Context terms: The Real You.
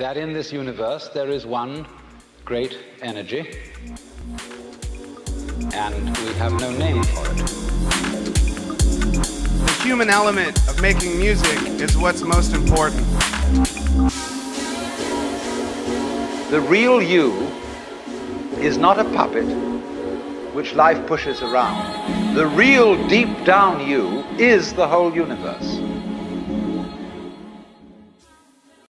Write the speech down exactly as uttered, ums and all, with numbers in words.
that in this universe there is one great energy, and we have no name for it. The human element of making music is what's most important. The real you is not a puppet which life pushes around. The real deep down you is the whole universe.